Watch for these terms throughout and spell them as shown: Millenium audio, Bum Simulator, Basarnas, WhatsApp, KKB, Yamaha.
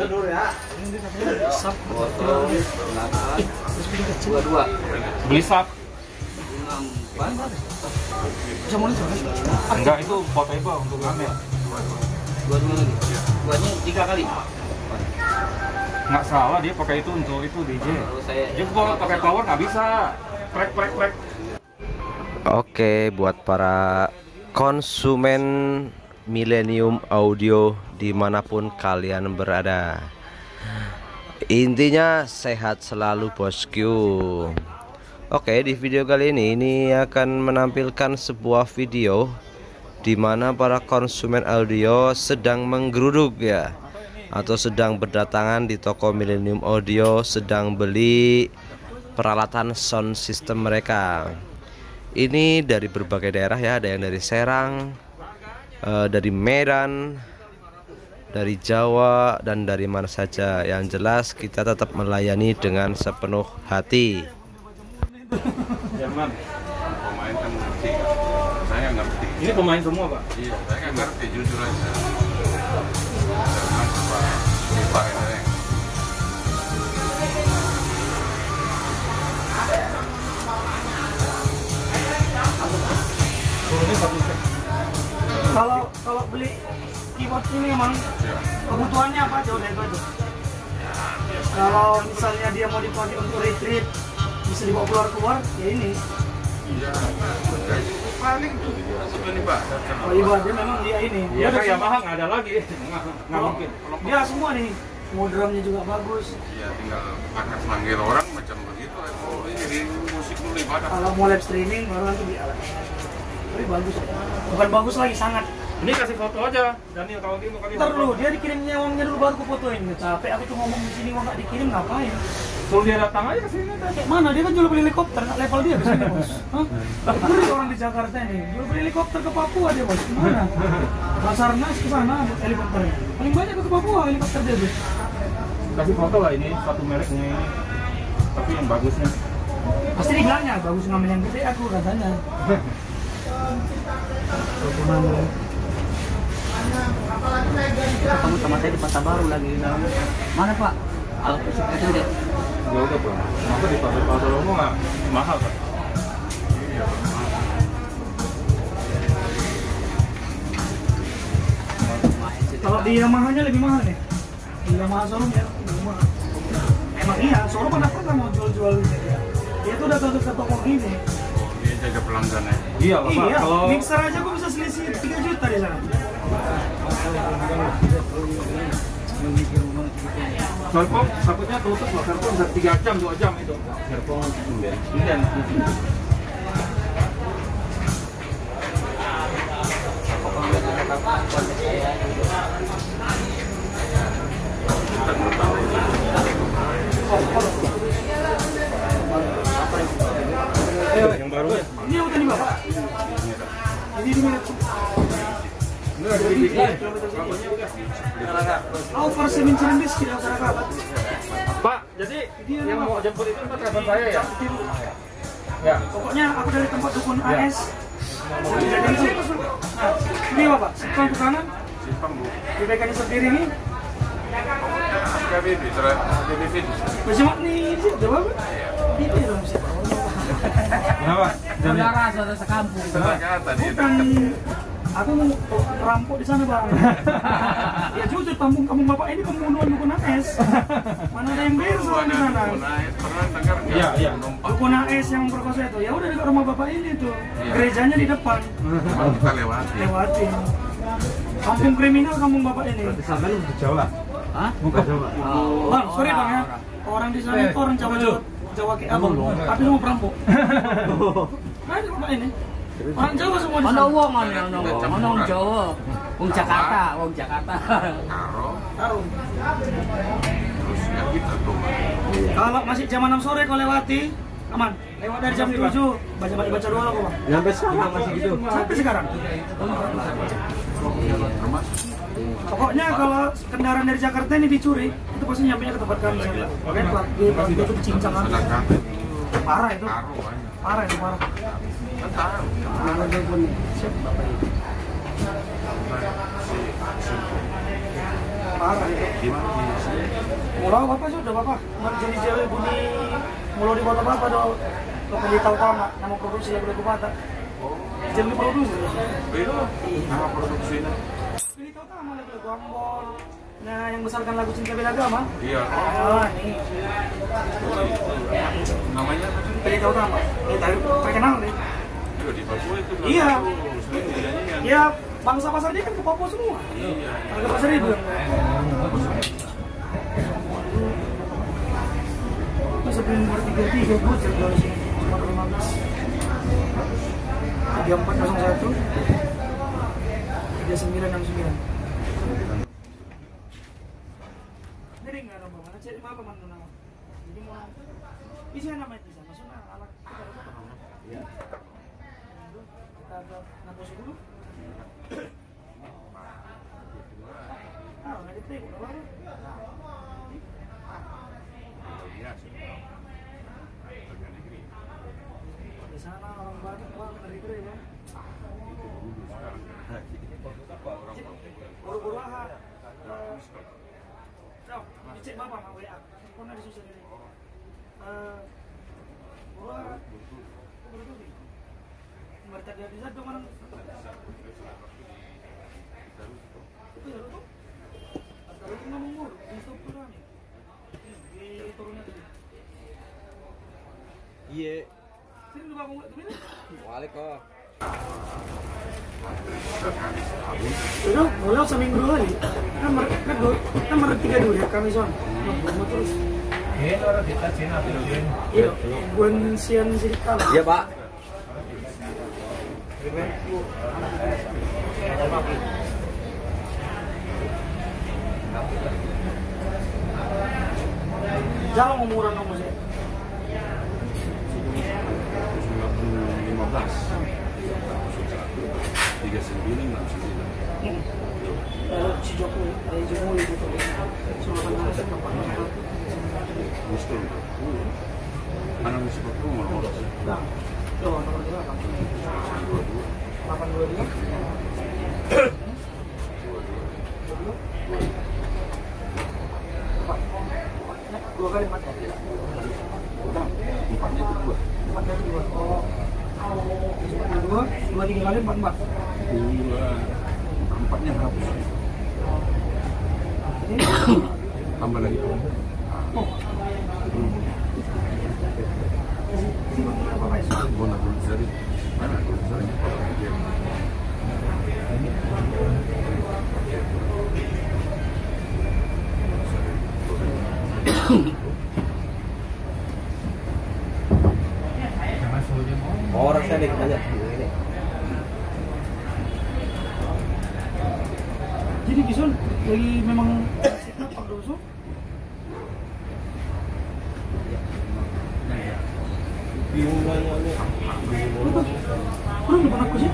Sub dua beli sub enggak, itu portable untuk kamera. Dua lagi duanya 3 kali nggak salah, dia pakai itu untuk itu DJ. Jadi kalau pakai power nggak bisa prek. Oke, buat para konsumen Millenium Audio dimanapun kalian berada, intinya sehat selalu bosku. Oke, di video kali ini akan menampilkan sebuah video di mana para konsumen audio sedang menggeruduk ya, atau sedang berdatangan di toko Millenium Audio sedang beli peralatan sound system mereka. Ini dari berbagai daerah ya, ada yang dari Serang, dari Medan, dari Jawa, dan dari mana saja. Yang jelas kita tetap melayani dengan sepenuh hati. Ini pemain semua Pak? Iya, saya nggak ngerti jujur aja. Jangan coba dipakai aja. Kalau beli keyboard ini emang kebutuhannya apa jauh dari itu? Kalau misalnya dia mau dipakai untuk retreat, bisa dibawa keluar ya ini. Iya. Paling tuh ibaratnya memang dia ini. Dia kan Yamaha nggak ada lagi. Nggak mungkin. Dia semua nih. Modernnya juga bagus. Iya, tinggal akan manggil orang macam begitu. Oh, ini jadi musik dulu ibadah. Kalau mau live streaming baru nanti di alat. Tapi bagus. Bukan bagus lagi, sangat. Ini kasih foto aja. Daniel kalau gitu kan. Ntar dulu dia dikirimnya uangnya dulu baru aku fotoin. Capek aku tuh ngomong di sini uang nggak dikirim ngapain? Kalau dia datang aja ke sini, kayak mana? Dia kan jual beli helikopter, nggak level dia ke sini bos. Hah? Beri orang di Jakarta ini, jual beli helikopter ke Papua dia bos, gimana? Basarnas ke sana helikopternya, paling banyak ke Papua helikopter dia bos. Kasih foto lah ini, satu mereknya ini, tapi yang bagusnya. Pasti dibilangnya, bagus ngambil yang gede aku katanya. Ketemu sama saya di Pasar Baru lagi di dalam. Mana Pak? Alat musik aja deh. Gak udah Pak, maka di pasar umum nggak mahal Pak? Iya mahal. Kalau di Yamaha-nya lebih mahal nih? Di Yamaha showroom ya? Emang iya, showroom kenapa kan mau jual-jual ya? Dia tuh udah tutup ke toko gini. Dia jaga pelanggannya. Iya Pak, kalau mixer aja gue bisa selisih 3 juta di sana. Serpong, takutnya tutup loh, serpong bisa 3 jam, 2 jam itu serpong, iya yang baru ya? Ini yang udah nih Bapak? Ini dimana? Pak, jadi yang mau jemput itu teman saya ya? Ya. Pokoknya aku dari tempat dukun AS. Ini apa Pak? Simpang ke kanan? Simpang Bu. Dibekanya sendiri nih? KBB, KBB. Bersemak nih, jawab Pak? Itu ya dong siapa? Kenapa? Saudara sekampung. Bukan. Aku mau rampok di sana Bang. Ya jujur, kampung Bapak ini pembunuhan dukun AS. Mana ada yang beres di sana? Pernah dengar enggak? Iya, iya. Dukun AS yang memperkosa itu. Ya udah dekat rumah Bapak ini tuh. Ya. Gerejanya di depan. Kita lewati. Lewati. Kampung kriminal kampung Bapak ini. Di sana lu Jawa. Hah? Bukan Jawa. Oh, Bang, sorry Bang ya. Orang di sana itu orang Jawa kayak Abang. Tapi lu mau perampok. Mana Bapak ini? Orang Jawa semua di sana. Mana orang Jawa? Orang Jakarta, orang Jakarta. Taro. Terus ya kita tuh. Kalau masih jam 6 sore kalau lewati, aman. Lewat dari jam 7, baca doa kok, Bang. Sampai sekarang masih gitu. Sampai sekarang. Pokoknya kalau kendaraan dari Jakarta ini dicuri, itu pasti nyampenya ke tempat kami sana. Oke, Pak. Itu cincangan. Parah itu. Parah. parah itu. Mulau bapak sudah bapak, menjadi-jadi bunyi mulau di kota bapak dong. Kalau digital sama nama produksi yang udah kubata. Jadi produksi. Beda. Nama produksinya. Digital sama lagu Ambon. Nah, yang besarkan lagu Cinta Beda Agama. Iya. Oh, ini. Namanya digital sama. Tapi terkenal nih. Di Papua itu. Iya. Iya. Bangsa pasar dia kan ke Papua semua. Iya. Harga pasar itu. Sampai nomor 33 gue jadwal sini cuma 15 3401 3969. Jadi nggak ada apa-apa, cari apa mana nama. Jadi mau bisa nama itu bisa masuk alat kita apa? Iya. Kita ada nafas dulu. Ah, nggak ada trik, udah baru. Di sana orang banyak banget dari Gre, Bang. Buru-buru ah. Cok, dicek Bapak sama WA. Pernah disusah dari. Wah. Mereka dia bisa dong orang. Kalau cuma ngomong, itu kurang. Iya. Sini lu bangun tuh ini. Waalaikumsalam. Udah, mulai seminggu lagi. Nomor 3 dulu ya kami son. Nomor terus. Eh, orang kita Cina dulu. Iya, Guanxian Sirikal. Iya, Pak. Jalan umuran nomor saya. 15 39 si Joko dari Jemuli itu Sumatera tempat muslim anak muslim umur orang nah tuh nomor 822 2 kali 4 kali udah 4 itu 2 kali 2 oh 2 3 kali 4 4 2 4-nya habis tambah lagi oh guna gulzari mana gulzari orang saya dikit aja. Jadi Bison lagi memang apa dosu? Kurang depan aku sih.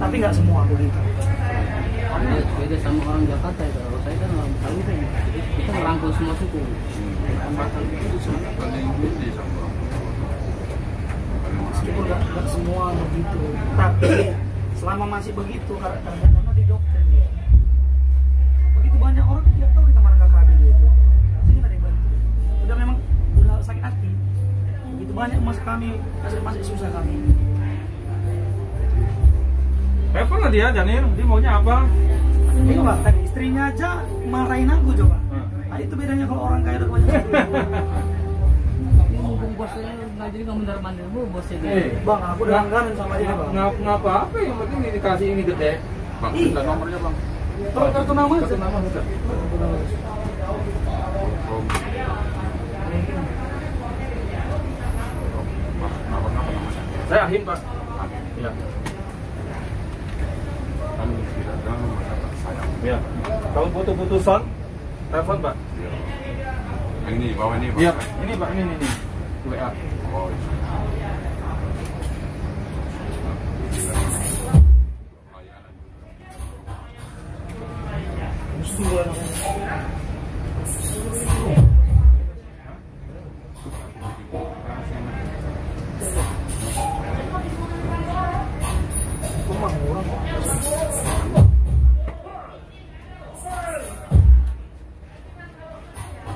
Tapi nggak semua begitu. Beda sama orang Jakarta ya, kalau saya kan orang Betawi kan, kita merangkul semua suku. Betawi itu sebenarnya paling gede sama orang Betawi. Meskipun nggak semua begitu, tapi selama masih begitu karena di doktrin dia. Begitu banyak orang tidak tahu kita marah KKB itu. Sini nggak ada yang bantu. Udah memang udah sakit hati. Begitu banyak masih susah kami. Repot lah dia, Janir. Dia maunya apa? Ini Pak, tadi istrinya aja marahin aku coba. Nah, itu bedanya kalau orang kaya udah kebanyakan mumpung bosnya nggak jadi nggak mendar-mandir bosnya dia. Bang, aku udah langganan sama dia, Bang. Ngapa apa yang penting dikasih ini gede. Bang, minta nomornya, Bang. Kartu nama aja. Kartu nama. Ibrahim, Pak. Ya. Ya. Kalau butuh-butuh sound, telepon, Pak. Ya. Ini bawah ini, Pak. Ya. Ini, Pak, ini. WA. Oh,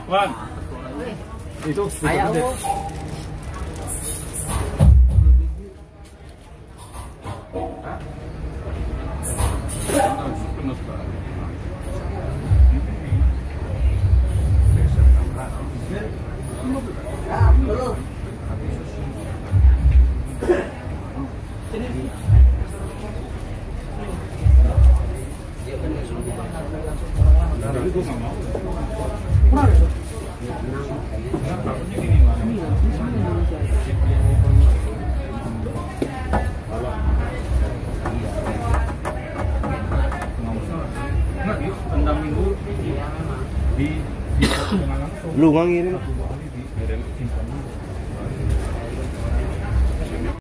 Wan, itu ayo lu ngirim